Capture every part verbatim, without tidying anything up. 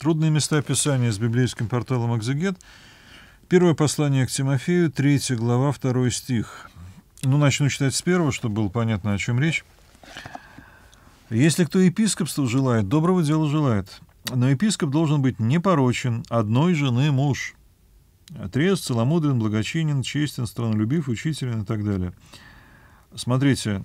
Трудные места Писания с библейским порталом «Экзегет». Первое послание к Тимофею, третья глава, второй стих. Ну, начну читать с первого, чтобы было понятно, о чем речь. «Если кто епископства желает, доброго дела желает, но епископ должен быть непорочен, одной жены муж, трезв, целомудрен, благочинен, честен, странолюбив, учителен» и так далее. Смотрите,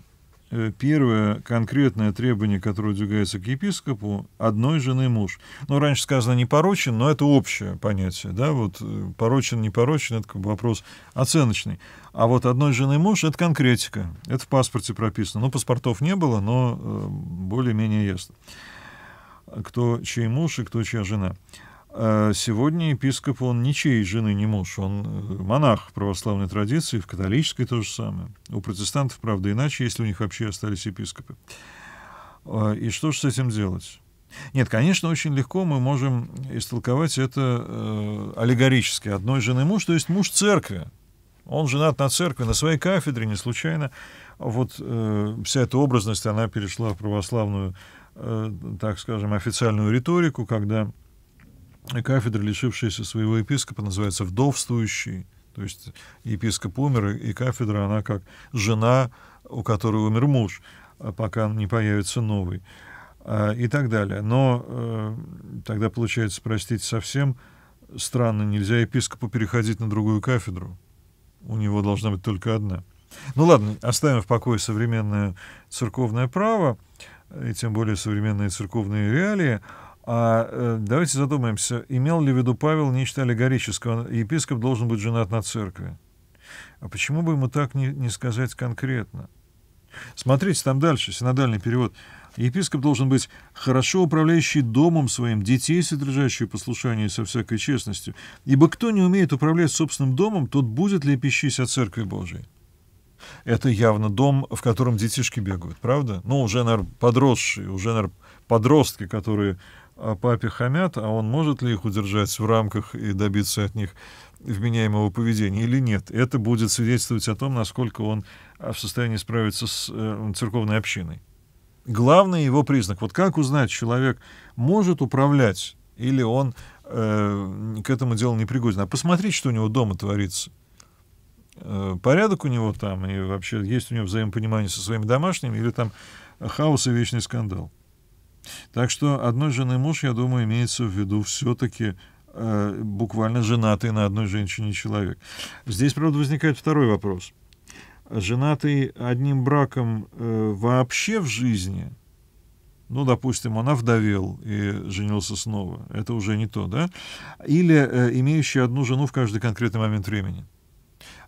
первое конкретное требование, которое выдвигается к епископу, одной жены муж. Ну, раньше сказано не порочен, но это общее понятие. Да? Вот порочен, не порочен — это как бы вопрос оценочный. А вот одной жены муж — это конкретика. Это в паспорте прописано. Ну, паспортов не было, но более-менее ясно, кто чей муж и кто чья жена. Сегодня епископ, он ничьей жены не муж, он монах в православной традиции, в католической то же самое. У протестантов, правда, иначе, если у них вообще остались епископы. И что же с этим делать? Нет, конечно, очень легко мы можем истолковать это аллегорически. Одной жены муж, то есть муж церкви. Он женат на церкви, на своей кафедре, не случайно. Вот вся эта образность, она перешла в православную, так скажем, официальную риторику, когда кафедра, лишившаяся своего епископа, называется вдовствующей. То есть епископ умер, и кафедра, она как жена, у которой умер муж, пока не появится новый, и так далее. Но тогда получается, простите, совсем странно, нельзя епископу переходить на другую кафедру. У него должна быть только одна. Ну ладно, оставим в покое современное церковное право, и тем более современные церковные реалии. А давайте задумаемся, имел ли в виду Павел нечто аллегорическое? Епископ должен быть женат на церкви. А почему бы ему так не, не сказать конкретно? Смотрите, там дальше, синодальный перевод. Епископ должен быть хорошо управляющий домом своим, детей содержащий послушание со всякой честностью. Ибо кто не умеет управлять собственным домом, тот будет лепещись от церкви Божией. Это явно дом, в котором детишки бегают, правда? Ну, уже, наверное, подросшие, уже, наверное, подростки, которые папе хамят, а он может ли их удержать в рамках и добиться от них вменяемого поведения или нет. Это будет свидетельствовать о том, насколько он в состоянии справиться с церковной общиной. Главный его признак. Вот как узнать, человек может управлять или он э, к этому делу непригоден? А посмотреть, что у него дома творится. Порядок у него там, и вообще есть у него взаимопонимание со своими домашними, или там хаос и вечный скандал. Так что одной жены муж, я думаю, имеется в виду все-таки э, буквально женатый на одной женщине человек. Здесь, правда, возникает второй вопрос. Женатый одним браком э, вообще в жизни, ну, допустим, он овдовел и женился снова, это уже не то, да? Или э, имеющий одну жену в каждый конкретный момент времени.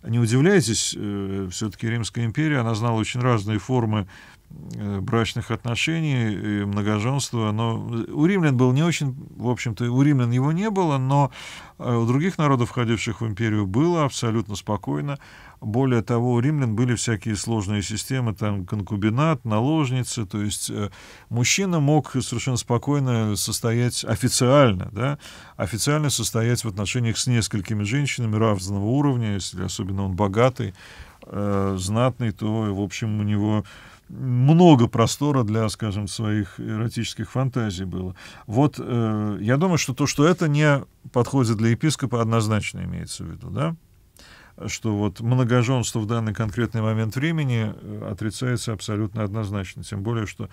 Не удивляйтесь, э, все-таки Римская империя, она знала очень разные формы брачных отношений, и многоженства. Но у римлян был не очень, в общем-то, у римлян его не было, но у других народов, входивших в империю, было абсолютно спокойно. Более того, у римлян были всякие сложные системы, там конкубинат, наложницы, то есть мужчина мог совершенно спокойно состоять официально, да, официально состоять в отношениях с несколькими женщинами разного уровня, если особенно он богатый, знатный, то, в общем, у него много простора для, скажем, своих эротических фантазий было. Вот э, я думаю, что то, что это не подходит для епископа, однозначно имеется в виду, да? Что вот многоженство в данный конкретный момент времени отрицается абсолютно однозначно. Тем более, что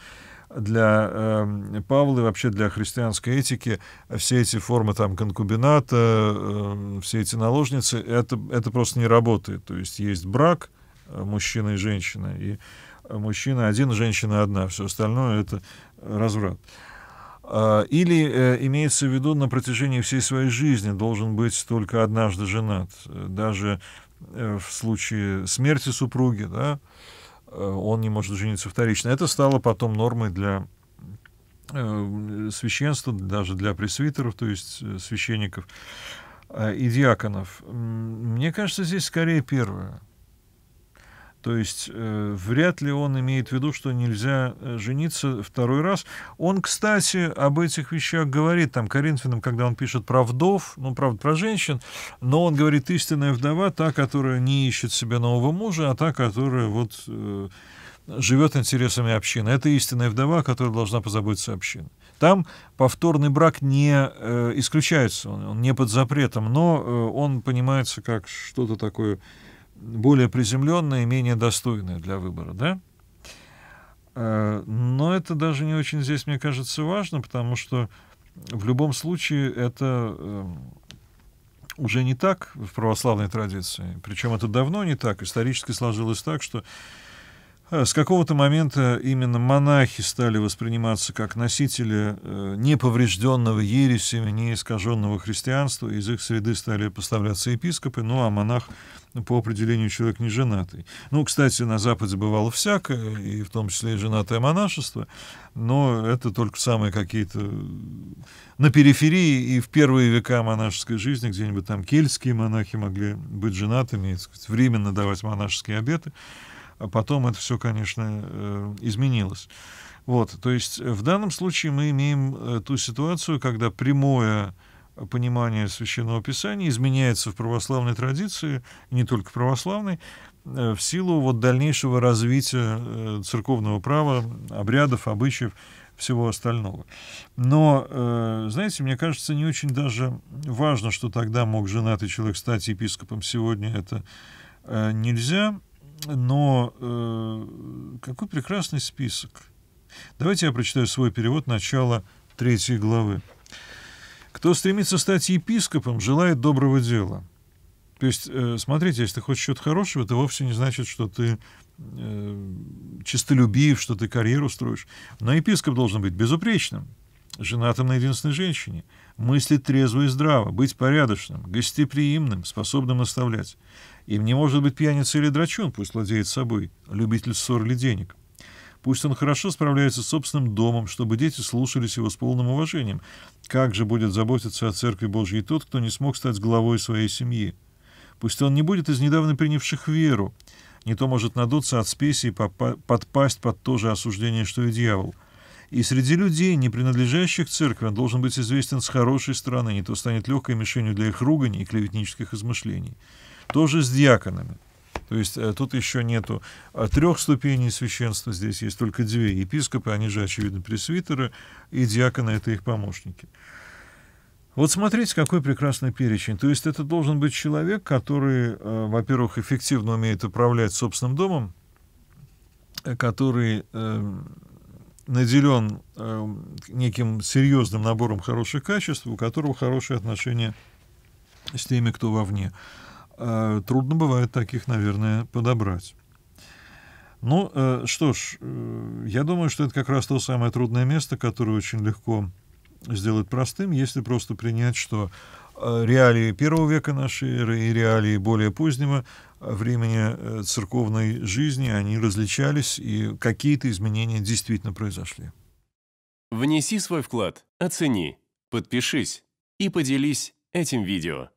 для э, Павла и вообще для христианской этики все эти формы там конкубината, э, все эти наложницы, это, это просто не работает. То есть есть брак мужчина и женщина, и мужчина один, женщина одна, все остальное — это разврат. Или имеется в виду, на протяжении всей своей жизни должен быть только однажды женат. Даже в случае смерти супруги, да, он не может жениться вторично. Это стало потом нормой для священства, даже для пресвитеров, то есть священников и диаконов. Мне кажется, здесь скорее первое. То есть э, вряд ли он имеет в виду, что нельзя жениться второй раз. Он, кстати, об этих вещах говорит там Коринфянам, когда он пишет про вдов, ну, правда, про женщин, но он говорит: истинная вдова — та, которая не ищет себе нового мужа, а та, которая вот э, живет интересами общины. Это истинная вдова, которая должна позаботиться о общине. Там повторный брак не э, исключается, он, он не под запретом, но э, он понимается как что-то такое более приземленное и менее достойное для выбора, да? Э, но это даже не очень здесь, мне кажется, важно, потому что в любом случае это э, уже не так в православной традиции, причем это давно не так, исторически сложилось так, что с какого-то момента именно монахи стали восприниматься как носители неповрежденного ересями, неискаженного христианства. Из их среды стали поставляться епископы, ну а монах по определению человек неженатый. Ну, кстати, на Западе бывало всякое, и в том числе и женатое монашество, но это только самые какие-то на периферии и в первые века монашеской жизни, где-нибудь там кельтские монахи могли быть женатыми, и, так сказать, временно давать монашеские обеты. А потом это все, конечно, изменилось. Вот, то есть в данном случае мы имеем ту ситуацию, когда прямое понимание Священного Писания изменяется в православной традиции, не только православной, в силу вот дальнейшего развития церковного права, обрядов, обычаев, всего остального. Но, знаете, мне кажется, не очень даже важно, что тогда мог женатый человек стать епископом. Сегодня это нельзя. Но э, какой прекрасный список. Давайте я прочитаю свой перевод начала третьей главы. «Кто стремится стать епископом, желает доброго дела». То есть, э, смотрите, если ты хочешь чего-то хорошего, это вовсе не значит, что ты э, честолюбив, что ты карьеру строишь. Но епископ должен быть безупречным, женатым на единственной женщине, мыслить трезво и здраво, быть порядочным, гостеприимным, способным наставлять. Им не может быть пьяница или драчун, пусть владеет собой, любитель ссор или денег. Пусть он хорошо справляется с собственным домом, чтобы дети слушались его с полным уважением. Как же будет заботиться о Церкви Божьей тот, кто не смог стать главой своей семьи? Пусть он не будет из недавно принявших веру, не то может надуться от спеси и подпасть под то же осуждение, что и дьявол. И среди людей, не принадлежащих церкви, он должен быть известен с хорошей стороны, не то станет легкой мишенью для их руганий и клеветнических измышлений. Тоже с диаконами. То есть тут еще нету трех ступеней священства, здесь есть только две. Епископы, они же, очевидно, пресвитеры, и диаконы — это их помощники. Вот смотрите, какой прекрасный перечень. То есть это должен быть человек, который, во-первых, эффективно умеет управлять собственным домом, который наделен э, неким серьезным набором хороших качеств, у которого хорошие отношения с теми, кто вовне. Э, трудно бывает таких, наверное, подобрать. Ну, э, что ж, э, я думаю, что это как раз то самое трудное место, которое очень легко сделать простым, если просто принять, что э, реалии первого века нашей эры и реалии более позднего времени церковной жизни, они различались, и какие-то изменения действительно произошли. Внеси свой вклад, оцени, подпишись и поделись этим видео.